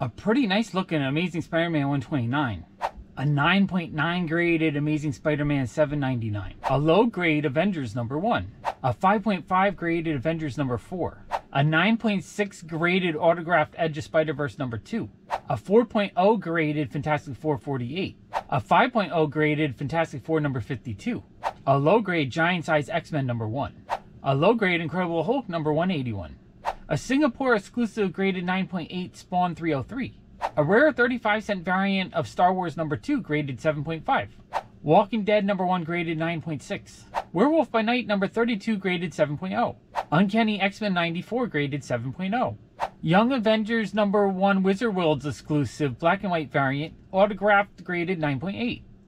a pretty nice looking Amazing Spider-Man 129. A 9.9 graded Amazing Spider-Man 799. A low grade Avengers #1. A 5.5 graded Avengers #4. A 9.6 graded autographed Edge of Spider-Verse #2. A 4.0 graded Fantastic Four 48. A 5.0 graded Fantastic Four #52. A low grade Giant Size X-Men #1. A low grade Incredible Hulk #181. A Singapore exclusive graded 9.8 Spawn 303. A rare 35-cent variant of Star Wars #2 graded 7.5. Walking Dead #1 graded 9.6. Werewolf by Night #32 graded 7.0. Uncanny X-Men 94 graded 7.0. Young Avengers #1 Wizard Worlds exclusive black and white variant autographed graded 9.8.